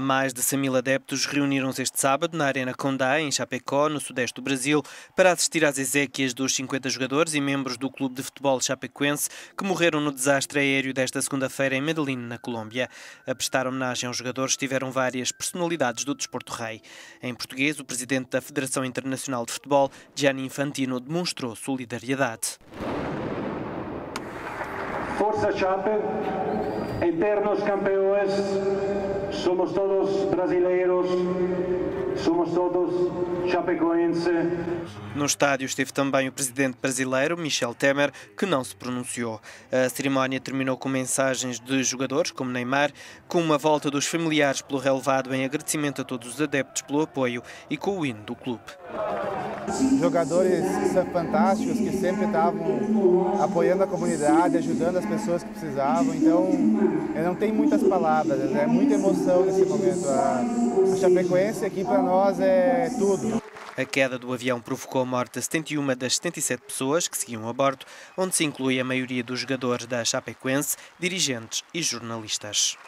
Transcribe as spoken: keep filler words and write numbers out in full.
Mais de cem mil adeptos reuniram-se este sábado na Arena Condá, em Chapecó, no sudeste do Brasil, para assistir às exéquias dos cinquenta jogadores e membros do clube de futebol chapecoense que morreram no desastre aéreo desta segunda-feira em Medellín, na Colômbia. A prestar homenagem aos jogadores tiveram várias personalidades do desporto rei. Em português, o presidente da Federação Internacional de Futebol, Gianni Infantino, demonstrou solidariedade. Força Chape, eternos campeões, somos todos brasileiros, somos todos chapecoense. No estádio esteve também o presidente brasileiro, Michel Temer, que não se pronunciou. A cerimónia terminou com mensagens de jogadores, como Neymar, com uma volta dos familiares pelo relevado em agradecimento a todos os adeptos pelo apoio e com o hino do clube. Jogadores fantásticos que sempre estavam apoiando a comunidade, ajudando as pessoas que precisavam, então não tem muitas palavras, é muita emoção nesse momento. A Chapecoense aqui para nós é tudo. A queda do avião provocou a morte de setenta e uma das setenta e sete pessoas que seguiam a bordo, onde se inclui a maioria dos jogadores da Chapecoense, dirigentes e jornalistas.